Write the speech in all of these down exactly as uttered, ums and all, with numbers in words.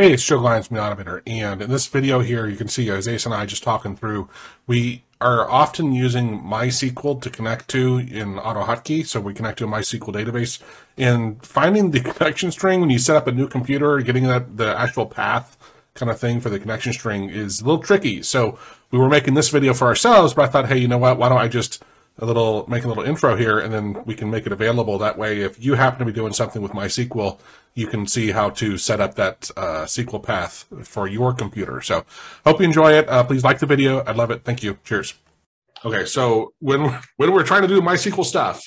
Hey, it's Joe Glines from the Automator, and in this video here you can see as Ace and I just talking through, we are often using MySQL to connect to in AutoHotkey, so we connect to a MySQL database, and finding the connection string when you set up a new computer, getting that the actual path kind of thing for the connection string is a little tricky. So we were making this video for ourselves, but I thought, hey, you know what, why don't I just a little make a little intro here, and then we can make it available that way. If you happen to be doing something with MySQL, you can see how to set up that uh, S Q L path for your computer. So hope you enjoy it. Uh, please like the video. I love it. Thank you. Cheers. Okay, so when we're, when we're trying to do MySQL stuff.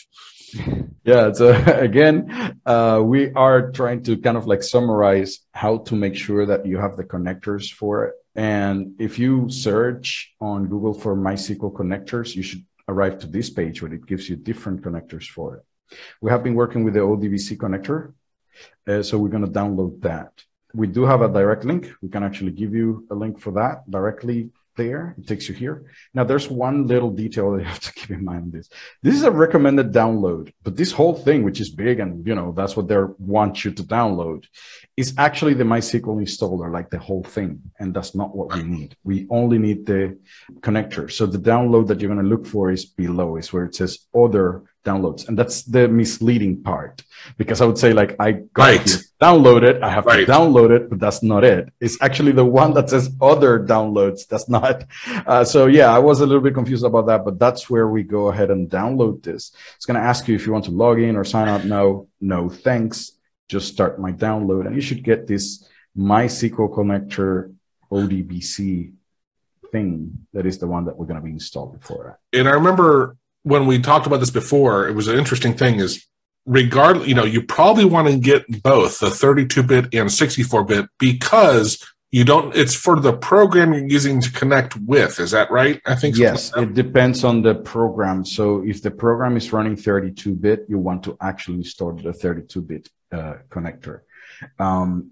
Yeah, so again, uh, we are trying to kind of like summarize how to make sure that you have the connectors for it. And if you search on Google for MySQL connectors, you should arrive to this page where it gives you different connectors for it. We have been working with the O D B C connector, uh, so we're going to download that. We do have a direct link. We can actually give you a link for that directly there. It takes you here. Now, there's one little detail that you have to keep in mind on this. This is a recommended download, but this whole thing, which is big and, you know, that's what they want you to download, is actually the MySQL installer, like the whole thing. And that's not what we need. We only need the connector. So the download that you're going to look for is below, is where it says other downloads. And that's the misleading part, because I would say, like, I got right. to download it. I have right. to download it, but that's not it. It's actually the one that says other downloads. That's not. Uh, so yeah, I was a little bit confused about that, but that's where we go ahead and download this. It's going to ask you if you want to log in or sign up. No, no, thanks. Just start my download. And you should get this MySQL connector O D B C thing. That is the one that we're going to be installing for it. And I remember when we talked about this before, it was an interesting thing is, regardless, you know, you probably want to get both the thirty-two bit and sixty-four bit, because you don't, it's for the program you're using to connect with. Is that right? I think so. Yes, it depends on the program. So if the program is running thirty-two bit, you want to actually install the thirty-two bit uh, connector. Um,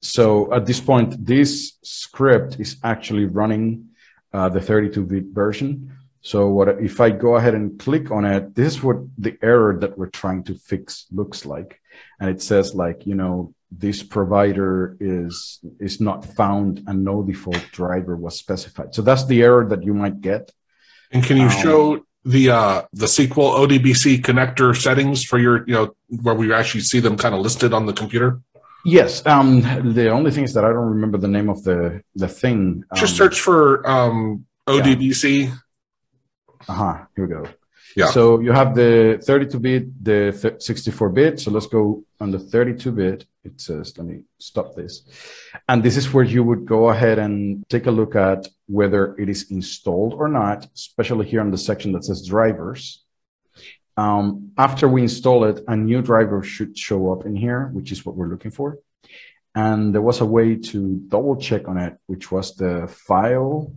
so at this point, this script is actually running uh, the thirty-two bit version. So what if I go ahead and click on it, this is what the error that we're trying to fix looks like. And it says, like, you know, this provider is, is not found and no default driver was specified. So that's the error that you might get. And can you um, show the uh, the S Q L O D B C connector settings for your, you know, where we actually see them kind of listed on the computer? Yes. Um, the only thing is that I don't remember the name of the, the thing. Um, Just search for um, O D B C. Yeah. Uh-huh, here we go. Yeah. So you have the thirty-two bit, the sixty-four bit. So let's go on the thirty-two bit. It says, let me stop this. And this is where you would go ahead and take a look at whether it is installed or not, especially here on the section that says drivers. Um, after we install it, a new driver should show up in here, which is what we're looking for. And there was a way to double check on it, which was the file,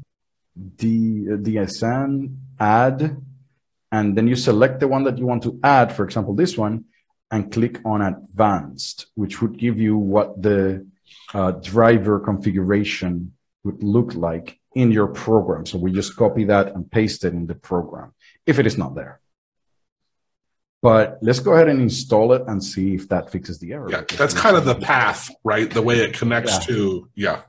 the D S N, add, and then you select the one that you want to add, for example, this one, and click on advanced, which would give you what the uh, driver configuration would look like in your program. So we just copy that and paste it in the program if it is not there. But let's go ahead and install it and see if that fixes the error. Yeah, that's kind of the path, right? The way it connects yeah. to, yeah.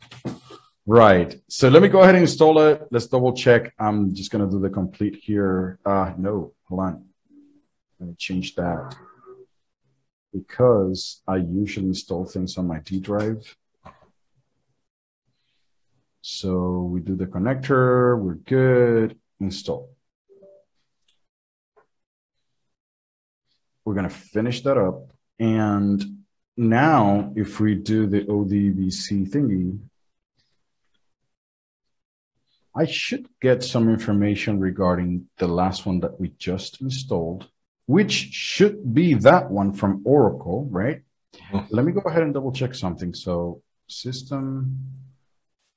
Right. So let me go ahead and install it. Let's double check. I'm just going to do the complete here. Uh, no, hold on. Let me change that, because I usually install things on my D drive. So we do the connector. We're good. Install. We're going to finish that up. And now if we do the O D B C thingy, I should get some information regarding the last one that we just installed, which should be that one from Oracle, right? Mm-hmm. Let me go ahead and double check something. So system,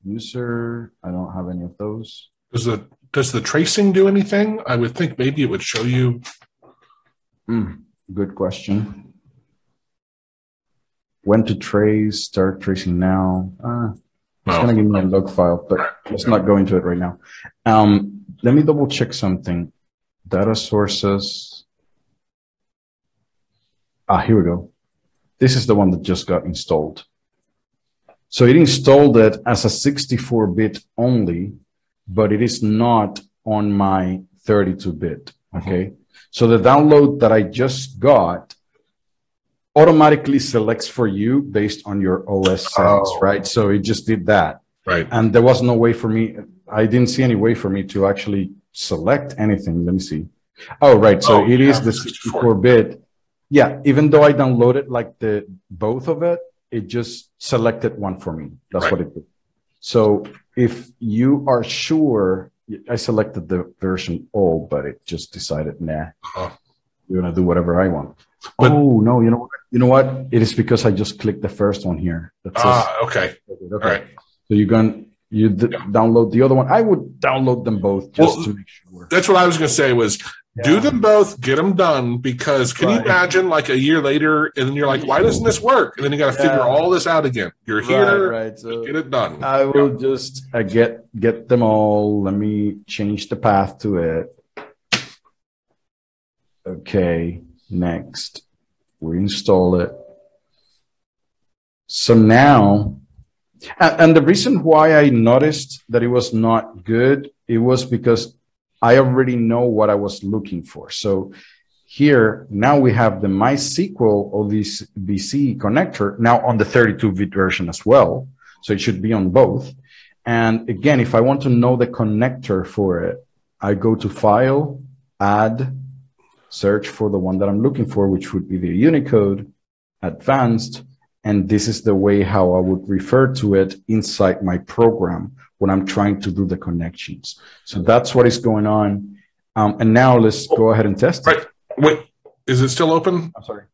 user, I don't have any of those. Does the, does the tracing do anything? I would think maybe it would show you. Mm, good question. When to trace, start tracing now. Uh, It's no. going to give me a log file, but let's not go into it right now. Um, let me double check something. Data sources. Ah, here we go. This is the one that just got installed. So it installed it as a sixty-four bit only, but it is not on my thirty-two bit, okay? Mm-hmm. So the download that I just got automatically selects for you based on your O S settings, oh. right? So it just did that. Right. And there was no way for me, I didn't see any way for me to actually select anything. Let me see. Oh, right. So oh, it yeah, is the sixty-four bit. Yeah. Even though I downloaded like the both of it, it just selected one for me. That's right. what it did. So if you are sure, I selected the version old, but it just decided, nah, oh. you're going to do whatever I want. But, oh, no, you know what? You know what? It is because I just clicked the first one here. That says, ah, okay. okay. All right. So you're going to you d yeah. download the other one. I would download them both just well, to make sure. That's what I was going to say was yeah. do them both, get them done, because can right. you imagine like a year later and then you're like, why doesn't this work? And then you got to yeah. figure all this out again. You're here, right, right. So get it done. I will yeah. just uh, get, get them all. Let me change the path to it. Okay. Next, we install it. So now, and, and the reason why I noticed that it was not good, it was because I already know what I was looking for. So here, now we have the MySQL O D B C connector now on the thirty-two bit version as well. So it should be on both. And again, if I want to know the connector for it, I go to File, Add, search for the one that I'm looking for, which would be the Unicode Advanced. And this is the way how I would refer to it inside my program when I'm trying to do the connections. So that's what is going on. Um, and now let's go ahead and test right. it. Wait, is it still open? I'm sorry.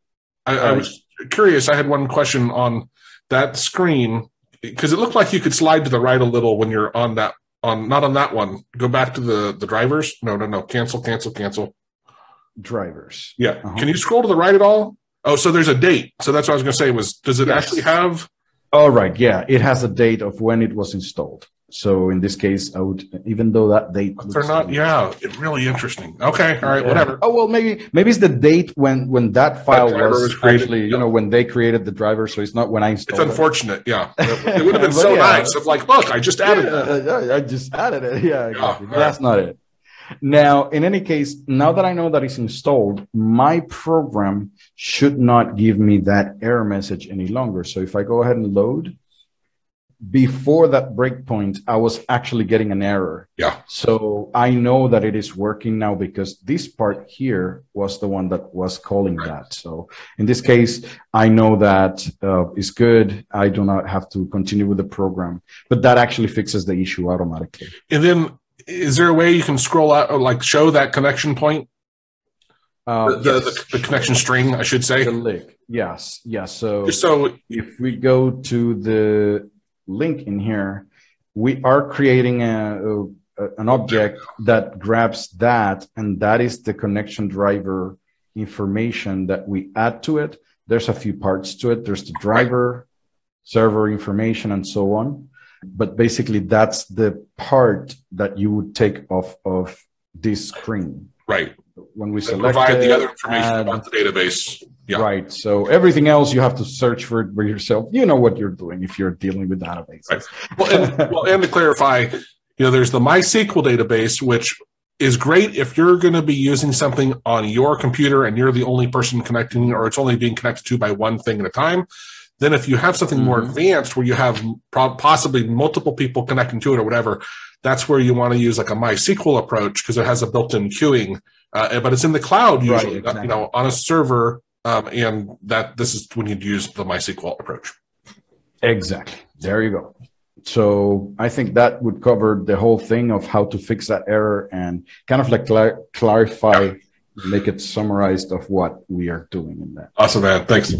I, I was curious. I had one question on that screen, because it looked like you could slide to the right a little when you're on that, on not on that one. Go back to the, the drivers. No, no, no. Cancel, cancel, cancel. Drivers. Yeah. Uh-huh. Can you scroll to the right at all? Oh, so there's a date. So that's what I was going to say was, does it yes. actually have? All right. Yeah. It has a date of when it was installed. So in this case, I would, even though that date. They're not. Yeah. It's really interesting. Okay. All right. Yeah. Whatever. Oh, well, maybe, maybe it's the date when, when that file that was, was created, actually, yeah. you know, when they created the driver. So it's not when I installed it. It's unfortunate. It. Yeah. It would have been so yeah. nice. Of like, look, I just added it. Yeah, I just added it. Yeah. Exactly. Yeah. That's right. not it. Now, in any case, now that I know that it's installed, my program should not give me that error message any longer. So if I go ahead and load, before that breakpoint, I was actually getting an error. Yeah. So I know that it is working now because this part here was the one that was calling right. that. So in this case, I know that uh, is good. I do not have to continue with the program, but that actually fixes the issue automatically. And then, is there a way you can scroll out or like show that connection point? Uh, the, yes. the, the connection string, I should say. The link. Yes. Yes. So, so if we go to the link in here, we are creating a, a, an object that grabs that, and that is the connection driver information that we add to it. There's a few parts to it. There's the driver, server information, and so on. But basically, that's the part that you would take off of this screen. Right. When we select provide the other information add, about the database. Yeah. Right. So everything else, you have to search for it by yourself. You know what you're doing if you're dealing with databases. Right. Well, and, well, and to clarify, you know, there's the MySQL database, which is great if you're going to be using something on your computer and you're the only person connecting, or it's only being connected to by one thing at a time. Then if you have something more advanced where you have possibly multiple people connecting to it or whatever, that's where you want to use like a MySQL approach because it has a built-in queuing, uh, but it's in the cloud usually, right, exactly. you know, on a server, um, and that this is when you'd use the MySQL approach. Exactly. There you go. So I think that would cover the whole thing of how to fix that error and kind of like clar clarify, yeah. make it summarized of what we are doing in that. Awesome, man. Thanks.